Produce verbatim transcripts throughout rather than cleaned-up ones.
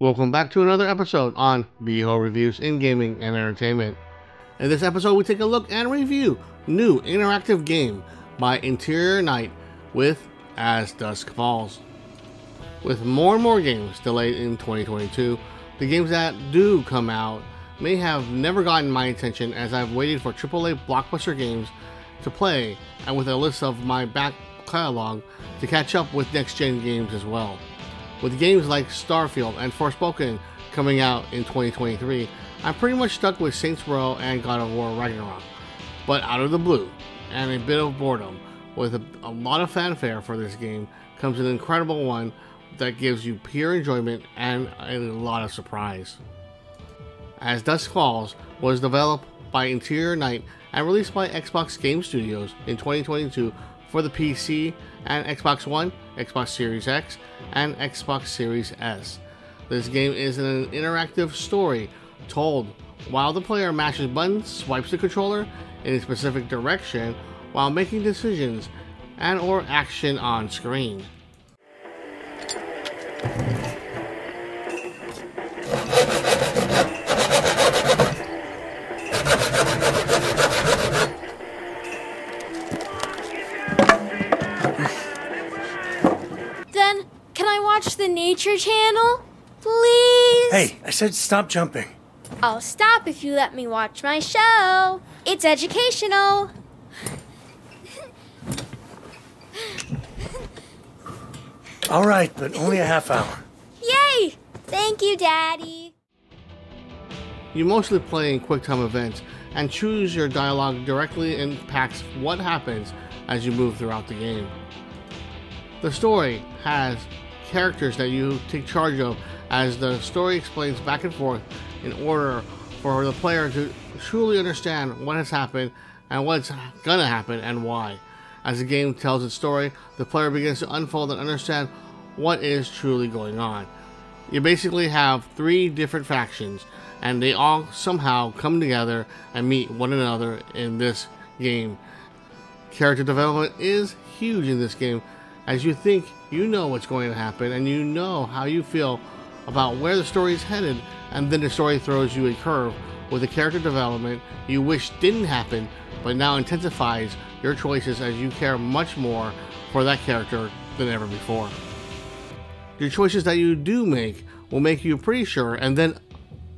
Welcome back to another episode on B H O Reviews in Gaming and Entertainment. In this episode, we take a look and review new interactive game by Interior Night with As Dusk Falls. With more and more games delayed in twenty twenty-two, the games that do come out may have never gotten my attention, as I've waited for triple A blockbuster games to play, and with a list of my back catalog to catch up with next-gen games as well. With games like Starfield and Forspoken coming out in twenty twenty-three, I'm pretty much stuck with Saints Row and God of War Ragnarok, but out of the blue and a bit of boredom, with a, a lot of fanfare for this game, comes an incredible one that gives you pure enjoyment and a lot of surprise. As Dusk Falls was developed by Interior Night and released by Xbox Game Studios in twenty twenty-two for the P C and Xbox One, Xbox Series X, and Xbox Series S. This game is an interactive story told while the player mashes buttons, swipes the controller in a specific direction while making decisions and or action on screen. The nature channel, please? Hey, I said stop jumping. I'll stop if you let me watch my show. It's educational. All right, but only a half hour. Yay! Thank you, Daddy. You mostly play in quick time events and choose your dialogue directly impacts what happens as you move throughout the game. The story has characters that you take charge of, as the story explains back and forth in order for the player to truly understand what has happened and what's gonna happen and why. As the game tells its story, the player begins to unfold and understand what is truly going on. You basically have three different factions, and they all somehow come together and meet one another in this game. Character development is huge in this game, as you think you know what's going to happen and you know how you feel about where the story is headed, and then the story throws you a curve with a character development you wish didn't happen but now intensifies your choices, as you care much more for that character than ever before. Your choices that you do make will make you pretty sure, and then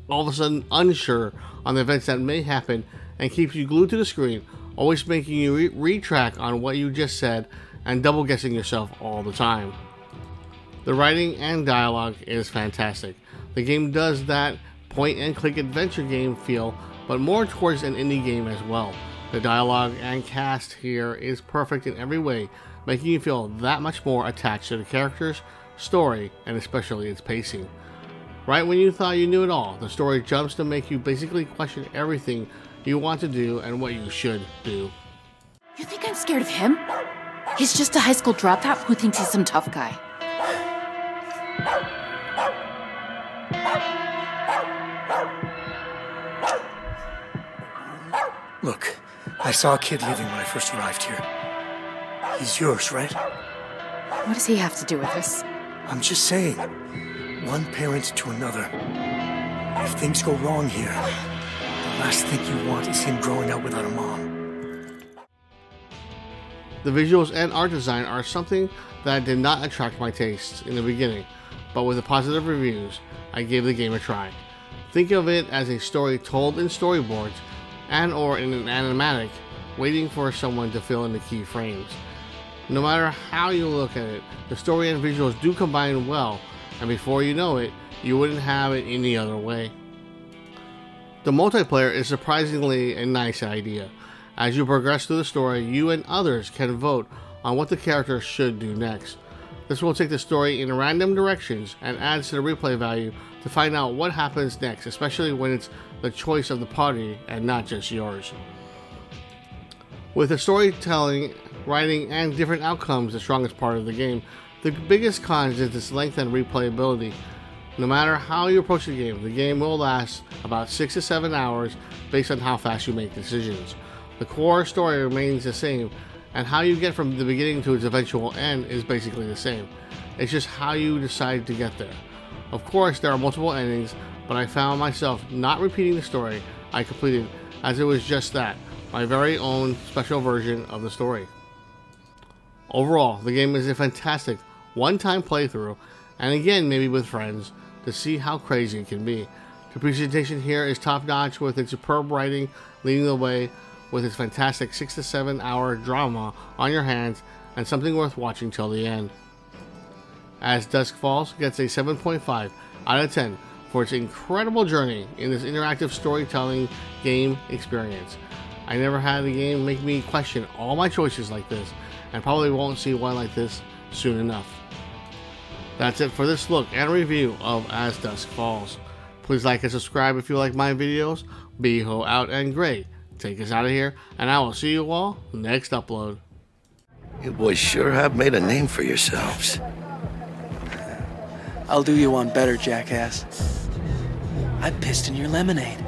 all of a sudden unsure on the events that may happen, and keeps you glued to the screen, always making you re- retrack on what you just said and double guessing yourself all the time. The writing and dialogue is fantastic. The game does that point and click adventure game feel, but more towards an indie game as well. The dialogue and cast here is perfect in every way, making you feel that much more attached to the characters, story, and especially its pacing. Right when you thought you knew it all, the story jumps to make you basically question everything you want to do and what you should do. You think I'm scared of him? He's just a high school dropout who thinks he's some tough guy. Look, I saw a kid leaving when I first arrived here. He's yours, right? What does he have to do with this? I'm just saying, one parent to another. If things go wrong here, the last thing you want is him growing up without a mom. The visuals and art design are something that did not attract my tastes in the beginning, but with the positive reviews, I gave the game a try. Think of it as a story told in storyboards and or in an animatic, waiting for someone to fill in the key frames. No matter how you look at it, the story and visuals do combine well, and before you know it, you wouldn't have it any other way. The multiplayer is surprisingly a nice idea. As you progress through the story, you and others can vote on what the character should do next. This will take the story in random directions and adds to the replay value to find out what happens next, especially when it's the choice of the party and not just yours. With the storytelling, writing, and different outcomes the strongest part of the game, the biggest cons is its length and replayability. No matter how you approach the game, the game will last about six to seven hours based on how fast you make decisions. The core story remains the same, and how you get from the beginning to its eventual end is basically the same. It's just how you decide to get there. Of course, there are multiple endings, but I found myself not repeating the story I completed, as it was just that, my very own special version of the story. Overall, the game is a fantastic one-time playthrough, and again maybe with friends, to see how crazy it can be. The presentation here is top-notch, with its superb writing leading the way with its fantastic six to seven hour drama on your hands, and something worth watching till the end. As Dusk Falls gets a seven point five out of ten for its incredible journey in this interactive storytelling game experience. I never had a game make me question all my choices like this, and probably won't see one like this soon enough. That's it for this look and review of As Dusk Falls. Please like and subscribe if you like my videos. B H O out and Gray take us out of here, and I will see you all next upload. You boys sure have made a name for yourselves. I'll do you one better, jackass. I pissed in your lemonade.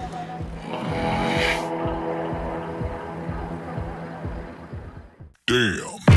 Damn.